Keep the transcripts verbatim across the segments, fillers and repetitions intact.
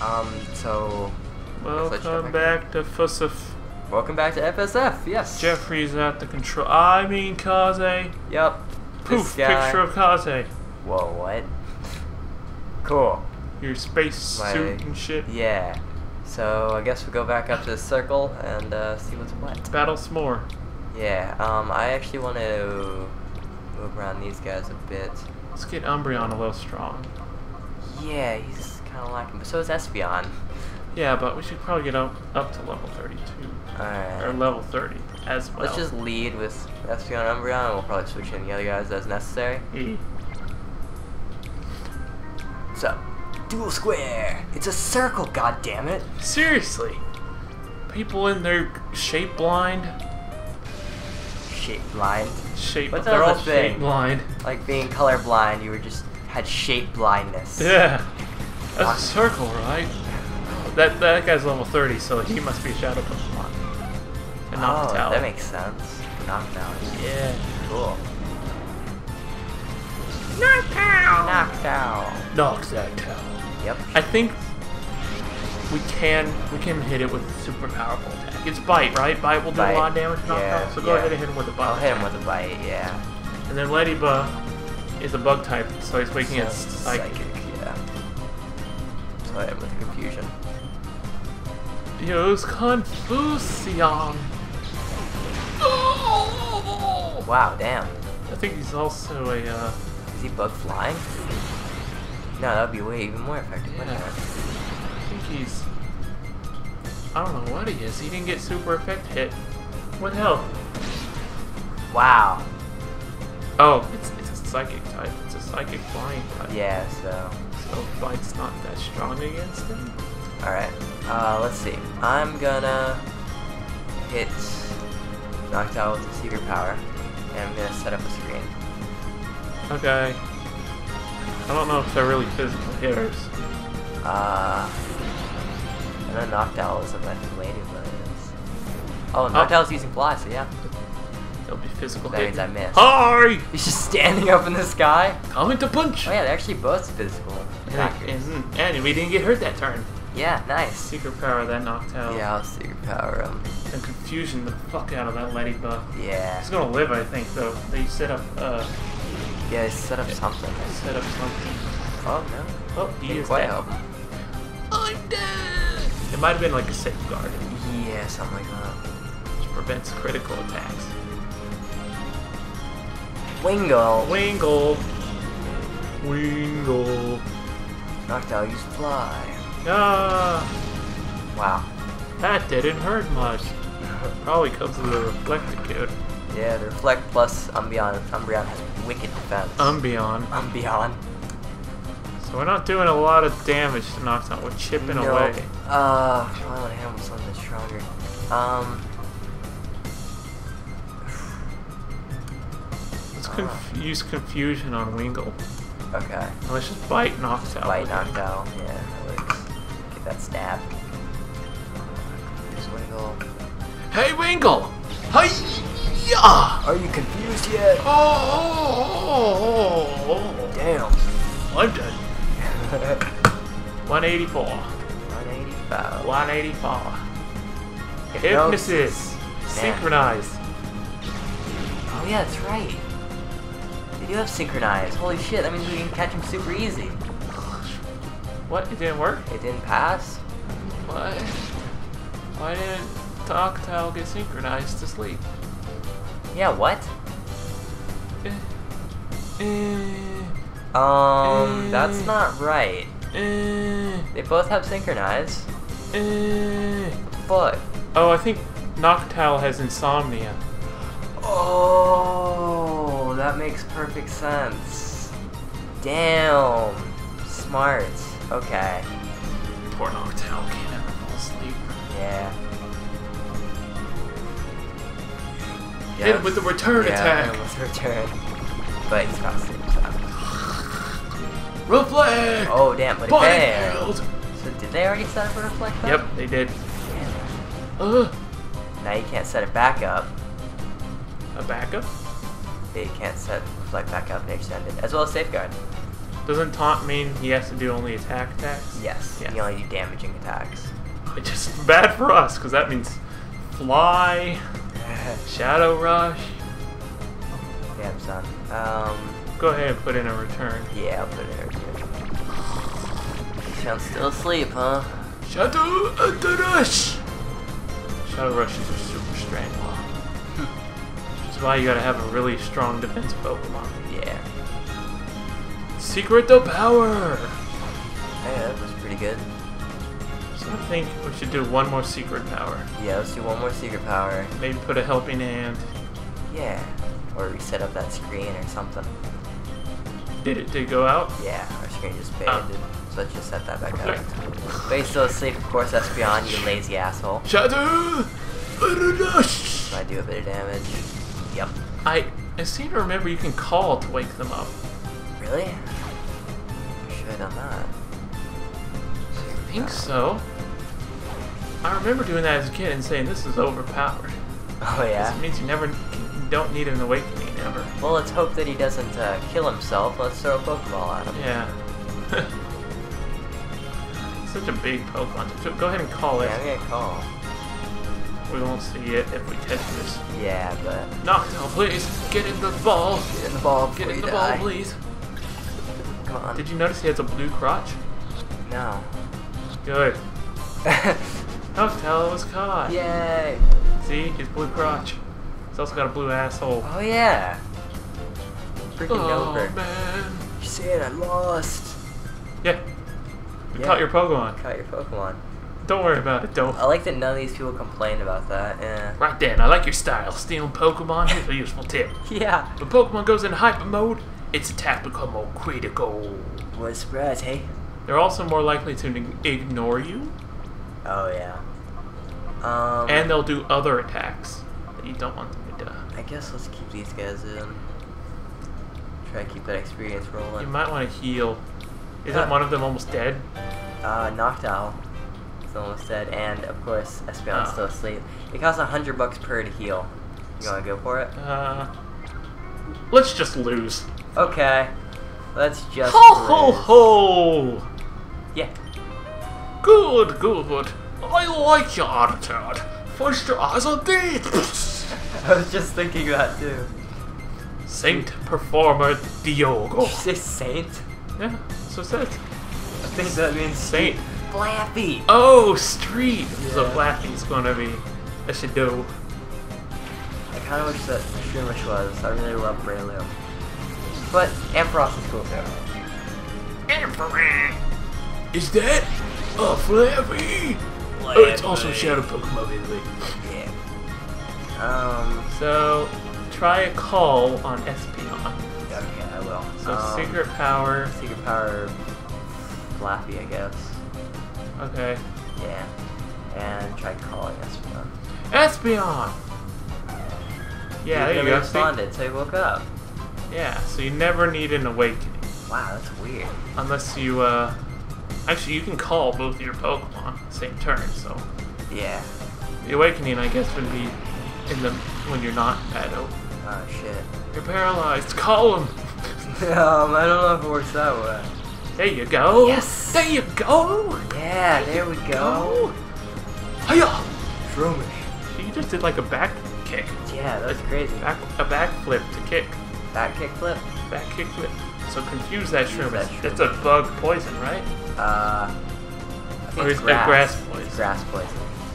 Um, so... Welcome back to F S F. Welcome back to F S F, yes. Jeffrey's at the control. I mean Kaze. Yep. Poof, picture of Kaze. Whoa, what? Cool. Your space My, suit and shit. Yeah. So I guess we'll go back up to the circle and uh, see what's what. Battle some more. Yeah, um, I actually want to move around these guys a bit. Let's get Umbreon a little strong. Yeah, he's kind of lacking, but so is Espeon. Yeah, but we should probably get up, up to level thirty-two. Alright. Or level thirty as well. Let's just lead with Espeon and Umbreon, and we'll probably switch in the other guys as necessary. E. So, dual square! It's a circle, goddammit! Seriously! People in their shape blind. Shape blind? Shape blind. They're all shape blind. Like being colorblind, you were just had shape blindness. Yeah. That's awesome. A circle, right? That that guy's level thirty, so he must be a Shadow Pokemon. And Noctowl. Oh, that makes sense. Knockdown. Yeah. Cool. Knockdown! Knockdown. Knockdown. Yep. I think we can we can hit it with a super powerful attack. It's bite, right? Bite will do bite. a lot of damage to yeah, Knockdown, so go yeah. ahead and hit him with a bite. I'll hit him with a bite, yeah. And then Lady Bu is a bug type, so he's waking so, it's psychic. psychic. Yeah. So I hit with confusion. Use Confusion. Wow, damn. I think he's also a uh Is he bug flying? No, that would be way even more effective. Yeah. I think he's... I don't know what he is. He didn't get super effect hit. What the hell? Wow. Oh, it's, it's a psychic type. It's a psychic flying type. Yeah, so... So Bite's not that strong against him? Alright. Uh, let's see. I'm gonna hit Noctowl with the secret power. And I'm gonna set up a screen. Okay. I don't know if they're really physical hitters. Uh, and then Noctowl is a effective Lady Bu is. Oh, Noctowl's oh. using Fly, so yeah. It'll be physical that hitting. That means I missed. Hi! He's just standing up in the sky. Coming to punch! Oh yeah, they're actually both physical attackers. And, and we didn't get hurt that turn. Yeah, nice. Secret power that Noctowl. Yeah, I'll secret power him. And confusion the fuck out of that Lady Bu. Yeah. He's gonna live, I think, though. They set up, uh... Yeah, they set up something. Set up something. Oh no. Oh, he is dead. I'm dead! It might have been like a safeguard. Yeah, something like that. Which prevents critical attacks. Wingle! Wingle! Wingle! Noctowl, use Fly. Ah! Wow. That didn't hurt much. Probably comes with a reflective code. Yeah, the reflect plus Umbreon. Umbreon has wicked defense. Umbreon. Umbreon. So we're not doing a lot of damage to Knockdown. We're chipping no. away. Uh, I want to handle something stronger. Um. Let's conf uh. use confusion on Wingle. Okay. And let's just bite Knockdown. Bite Knockdown. Yeah, that works. Get that stab. Use Wingle. Hey Wingle! Hey! Yeah. Are you confused yet? Oh, oh, oh, oh, oh. Damn. I'm dead. one eighty-four. one eighty-five. one eighty-four. Hypnosis. Synchronize. Oh yeah, that's right. They do have Synchronize. Holy shit, that means we can catch them super easy. What? It didn't work? It didn't pass? What? Why didn't Noctowl get synchronized to sleep? Yeah, what? Uh, um, uh, that's not right. Uh, they both have Synchronize. Uh, but oh, I think Noctowl has insomnia. Oh, that makes perfect sense. Damn, smart. Okay. Poor Noctowl can't ever fall asleep. Yeah. Hit yes. him with the return yeah, attack! Yeah, with return. But he's not safe. Reflect! Oh, damn, but it failed! So did they already set up a reflect though? Yep, they did. Damn. Uh. Now you can't set it back up. A backup? They can't set reflect back up and extend it. As well as safeguard. Doesn't taunt mean he has to do only attack attacks? Yes, yes. He only do damaging attacks. Which is bad for us, because that means Fly, Shadow Rush. Damn son. Um, Go ahead and put in a return. Yeah, I'll put in a return. Sounds still asleep, huh? Shadow Rush! Shadow Rush is a super strangle. That's why you gotta have a really strong defense Pokemon. Yeah. Secret of Power! Yeah, that was pretty good. So I think we should do one more secret power. Yeah, let's do one more secret power. Maybe put a helping hand. Yeah. Or reset up that screen or something. Did it, did it go out? Yeah, our screen just faded. Um, so let's just set that back up. But he's still asleep, of course, that's beyond you lazy asshole. Shadow! So I do a bit of damage. Yep. I, I seem to remember you can call to wake them up. Really? I'm sure I'm not. I think so. I remember doing that as a kid and saying this is overpowered. Oh yeah. It means you never don't need an awakening ever. Well, let's hope that he doesn't uh, kill himself. Let's throw a Pokeball at him. Yeah. Such a big Pokemon. Go ahead and call yeah, it. Yeah, I'm gonna call. We won't see it if we touch this. Yeah, but Knockdown, please get in the ball. Get in the ball. Get in the die. ball, please. Come on. Did you notice he has a blue crotch? No. Good. Noctowl was caught. Yay! See, his blue crotch. He's also got a blue asshole. Oh yeah. Freaking oh, over. Man. You said I lost. Yeah. We yeah. caught your Pokemon. Caught your Pokemon. Don't worry about it, don't. I like that none of these people complain about that. Eh. Right then, I like your style. Stealing Pokemon, here's a useful tip. Yeah. When Pokemon goes into hyper mode, its attack becomes more critical. What a surprise, hey? They're also more likely to ignore you. Oh, yeah. Um, and they'll do other attacks that you don't want them to do. I guess let's keep these guys in. Try to keep that experience rolling. You might want to heal. Isn't yeah. one of them almost dead? Uh, Noctowl. Almost dead, and of course, Espeon's oh. still asleep. It costs a hundred bucks per to heal. You wanna go for it? Uh, let's just lose. Okay, let's just. Ho ho ho! Yeah. Good, good. I like your attitude. First your eyes on this. I was just thinking that too. Saint Performer Diogo. Did you say Saint? Yeah, so said. I think that means Saint. Flappy! Oh, Street! Yeah. So Flappy's gonna be a Shadow. I kinda wish that Shroomish was. I really love Breloom. But Ampharos is cool too. Ampharos! Is that a Flappy? Flappy. Oh, it's also Shadow Pokemon, isn't it? Yeah. Um. So, try a call on Espeon. Okay, I will. So, um, Secret Power. Secret Power. Flappy, I guess. Okay. Yeah. And try calling Espeon. Espeon! Yeah, there you go. Responded, so he woke up. Yeah, so you never need an awakening. Wow, that's weird. Unless you, uh... Actually, you can call both of your Pokemon at the same turn, so... Yeah. The awakening, I guess, would be in the... when you're not Shadow. Oh, shit. You're paralyzed. Call him! um, I don't know if it works that way. There you go! Yes! There you go! Yeah, there we go! Hiya! Shroomish. You just did like a back kick. Yeah, that was crazy. Back, a back flip to kick. Back kick flip? Back kick flip. So confuse that Shroomish. It's a bug poison, right? Uh... Or is it grass poison? It's grass poison.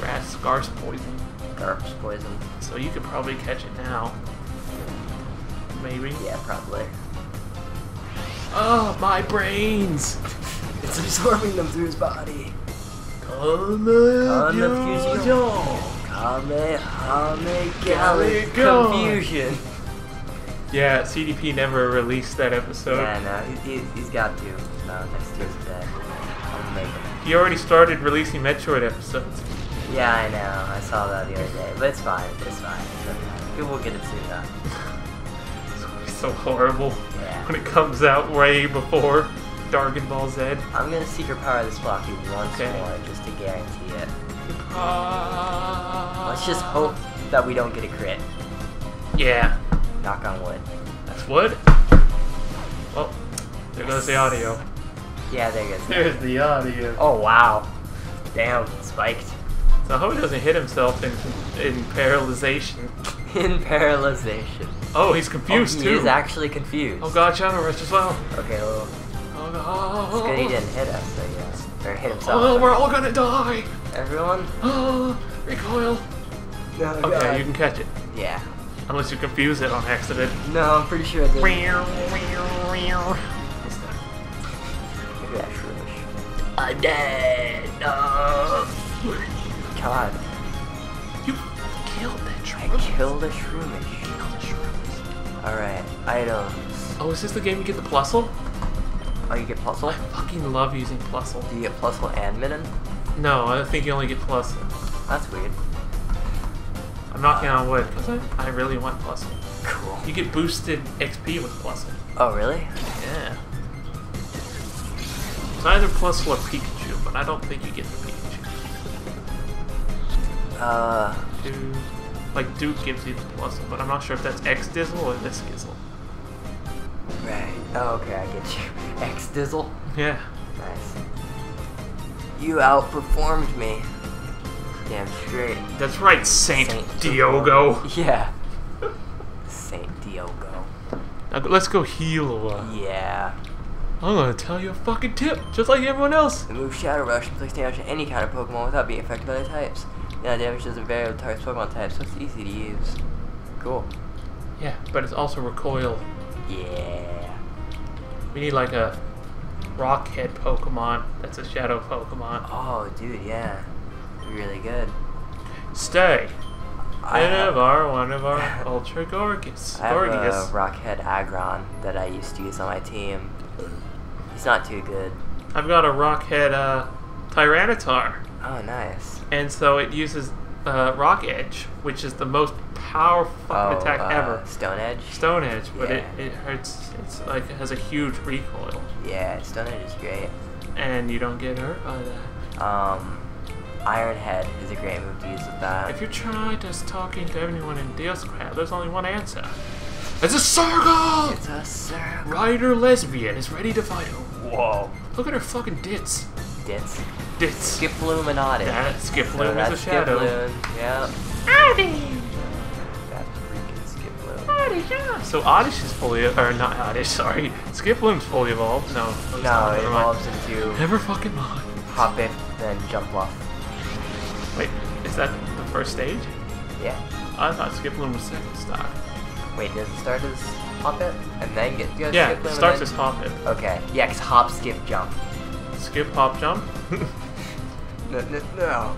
Grass, scarce poison. Scarce poison. So you could probably catch it now. Maybe? Yeah, probably. Oh, my brains! It's absorbing them through his body. Confusion. Yeah, C D P never released that episode. Yeah, no, he, he, he's got to. No, next Tuesday. I'll make it. He already started releasing Metroid episodes. Yeah, I know. I saw that the other day. But it's fine. It's fine. People will get it soon enough. So horrible yeah. when it comes out way before Dragon Ball Z. I'm gonna secret power this Flappy once okay. more just to guarantee it. Uh, Let's just hope that we don't get a crit. Yeah. Knock on wood. That's wood? Well, There goes the audio. Yeah, there goes. There's the audio. Oh wow! Damn, spiked. So I hope he doesn't hit himself in in paralyzation. In paralyzation. Oh, he's confused oh, he too. He's actually confused. Oh god, Shadow Rush as well. Okay, well. Oh no. It's good he didn't hit us, I guess. Or hit himself. Oh, we're all gonna die. Everyone. Oh, recoil. No, okay, god. You can catch it. Yeah. Unless you confuse it on accident. No, I'm pretty sure I did. What's that? Look at that Shroomish. I'm dead. No. God. You killed that Shroomish. I killed a Shroomish. Alright, items. Oh, is this the game you get the Plusle? Oh, you get Plusle? I fucking love using Plusle. Do you get Plusle and Minun? No, I think you only get Plusle. That's weird. I'm knocking on wood, because I, I really want Plusle. Cool. You get boosted X P with Plusle. Oh, really? Yeah. It's either Plusle or Pikachu, but I don't think you get the Pikachu. Uh... Dude. Like, Duke gives you the Plusle, but I'm not sure if that's X-Dizzle or this Dizzle. Right. Oh, okay, I get you. X-Dizzle? Yeah. Nice. You outperformed me. Damn straight. That's right, Saint, Saint Diogo. Diogo. Yeah. Saint Diogo. Now, let's go heal. Yeah. I'm gonna tell you a fucking tip, just like everyone else. The move Shadow Rush inflicts damage to any counter Pokemon without being affected by the types. Yeah, damage doesn't vary with target Pokemon types, so it's easy to use. Cool. Yeah, but it's also recoil. Yeah. We need like a Rockhead Pokemon that's a Shadow Pokemon. Oh, dude, yeah. Really good. Stay. I have our one of our Ultra Gorgeous. I have Gorgeous. a Rockhead Aggron that I used to use on my team. He's not too good. I've got a Rockhead uh, Tyranitar. Oh, nice. And so it uses uh, Rock Edge, which is the most powerful oh, attack uh, ever. Stone Edge? Stone Edge, but yeah. it, it hurts. It's like it has a huge recoil. Yeah, Stone Edge is great. And you don't get hurt by that. Um, Iron Head is a great move to use with that. If you try just talking to everyone in Dioscrab, there's only one answer. It's a Sargol! It's a Sargol. Rider Lesbian is ready to fight her. Whoa. Look at her fucking dits. Dits. Dits. Skiploom and Oddish. That Skiploom so is a Shadow. Skiploom, yep. Oddish! That's freaking Skiploom. Oddish, yeah. So Oddish is fully, or not Oddish, sorry. Skiploom's fully evolved. No. No, not, it evolves mind. into... Never fucking mind. Hoppip, then jump off. Wait, is that the first stage? Yeah. I thought Skiploom was second stock. Wait, does it start as Hoppip? And then get... You yeah, Skiploom it starts then... as Hoppip. Okay. Yeah, because Hop, Skip, Jump. Skip, hop, jump? no, no, no.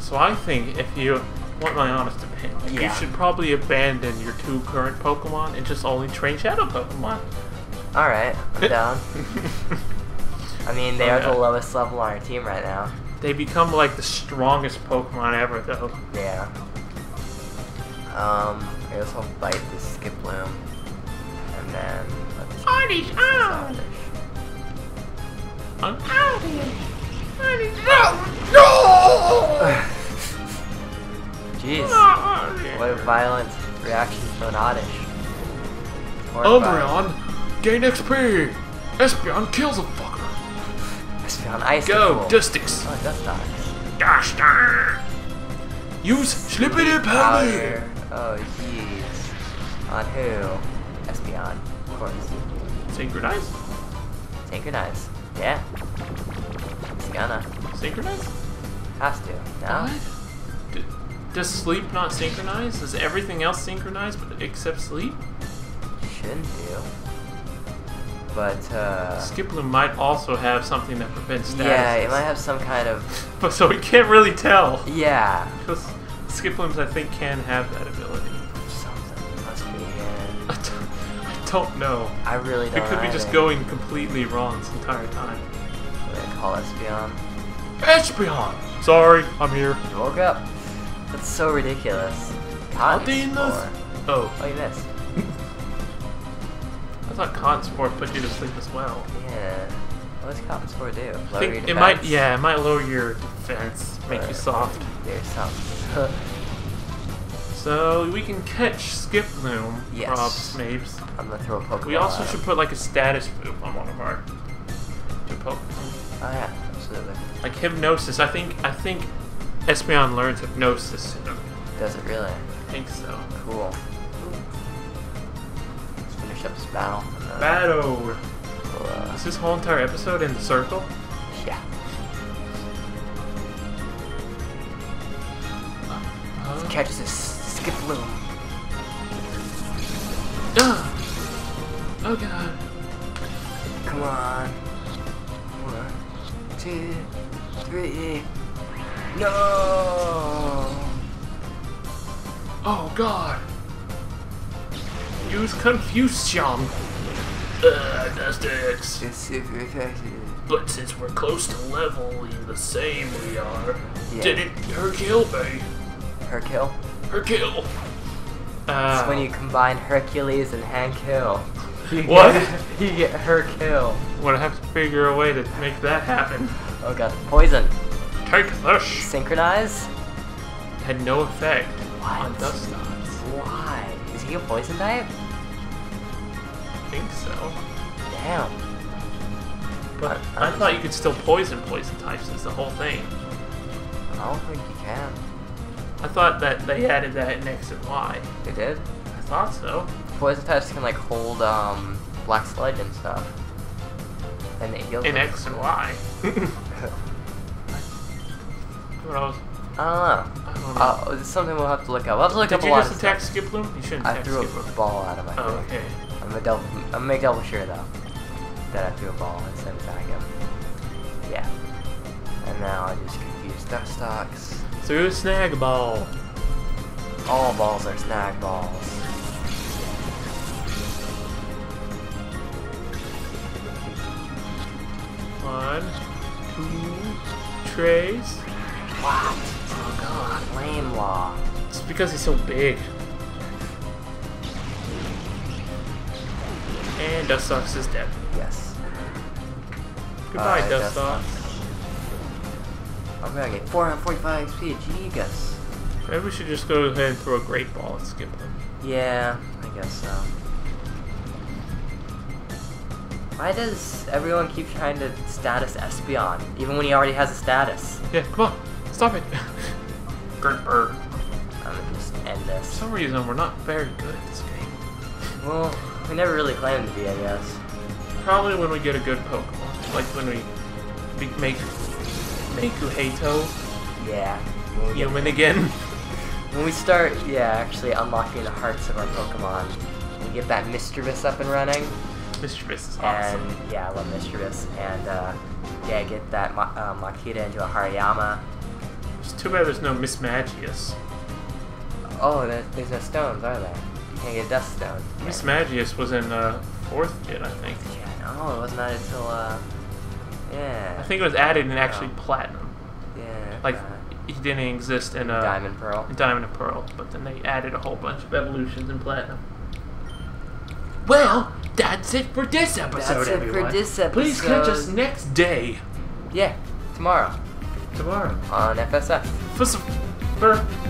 So I think if you want my honest opinion, yeah. you should probably abandon your two current Pokemon and just only train Shadow Pokemon. Alright, I'm down. I mean, they oh, are yeah. the lowest level on our team right now. They become like the strongest Pokemon ever, though. Yeah. Um, I guess I'll bite this Skiploom. And then... Oddish, Oddish! Huh? No! No! Jeez. What a violent reaction from Oddish. Umbreon, gain X P! Espeon kills a fucker! Espeon ice. Go, Dustox! Oh, Dustox. Dustox! Use Slippity Pally! Oh, jeez. On who? Espeon, of course. Synchronize? Synchronize. Yeah. It's gonna. Synchronize? Has to. No? What? D does sleep not synchronize? Does everything else synchronize but except sleep? Shouldn't do. But, uh... Skiploom might also have something that prevents status. Yeah, it might have some kind of... but so we can't really tell. Yeah. Because Skiplooms, I think, can have that ability. Something must be in... I don't... I don't know. I really don't know. It could be either. just going completely wrong this entire time. We're gonna call Espeon. Espeon! Sorry, I'm here. You woke up. That's so ridiculous. Cotton Spore. Oh. Oh, you missed. I thought Cotton Spore put you to sleep as well. Yeah. What does Cotton Spore do? Lower I think your defense? It might, yeah, it might lower your defense, make or you soft. You're soft. So we can catch Skiploom, yes. Props, Mapes. I'm gonna throw a Pokemon. We also should put like a status move on one of our two Pokemon. Oh yeah, absolutely. Like Hypnosis. I think I think Espeon learns Hypnosis soon. Does it really? I think so. Cool. Let's finish up this battle. Uh, battle. We'll, uh, is this whole entire episode in the circle? Yeah. Let's catch this Skiploom. Oh. Oh god. Come on. One, two, three. No! Oh god. Use Confusion. Ugh, Dustox. It's super effective. But since we're close to leveling the same we are, yeah. Did it Her Kill me? Her Kill? Her Kill! Uh, it's when you combine Hercules and Hank Hill. You what? Get, you get Her Kill. We're gonna have to figure a way to make that happen. Oh god, poison. Take this! Synchronize? Had no effect what? on Dustox. Why? Is he a poison type? I think so. Damn. But I, I, I thought you could still poison poison types, is the whole thing. I don't think you can. I thought that they added that in X and Y. They did? I thought so. Poison types can like hold um, black sludge and stuff. And they heal in them. X and Y. I don't know. I don't know. Uh, it's something we'll have to look up. We'll have to look did up a lot of stuff. Did you just attack Skiploom? You shouldn't attack Skiploom. I threw a ball out of my oh, head. Okay. I'm gonna double, I'm gonna make double sure though that I threw a ball instead of attacking him. Yeah. And now I just confused Dustox. Through a snag ball. All balls are snag balls. One, two, trays. What? Oh god, flame law. It's because he's so big. And Dustox is dead. Yes. Goodbye, uh, Dustox. Dustox. I'm gonna get four hundred forty-five X P, Gigas. Maybe we should just go ahead and throw a great ball and skip them. Yeah, I guess so. Why does everyone keep trying to status Espeon, even when he already has a status? Yeah, come on, stop it. Grr, grr. I'm gonna just end this. For some reason, we're not very good at this game. Well, we never really claimed to be, I guess. Probably when we get a good Pokemon, like when we make. Kuheito. Yeah. We'll you win again. When we start, yeah, actually unlocking the hearts of our Pokemon, we get that Mischievous up and running. Mischievous is awesome. And, yeah, I love Mischievous. And, uh, yeah, get that Ma uh, Makita into a Hariyama. It's too bad there's no Mismagius. Oh, there, there's no stones, are there? You can't get a Dust Stone. Mismagius was in, uh, fourth gen, I think. Yeah, no, it wasn't that until, uh... Yeah. I think it was added in actually Platinum. Yeah. Like, it didn't exist in uh, Diamond Pearl. In Diamond and Pearl, but then they added a whole bunch of evolutions in Platinum. Well, that's it for this episode, that's it everyone. for this episode. Please catch us next day. Yeah, tomorrow. Tomorrow. On F S F. For, for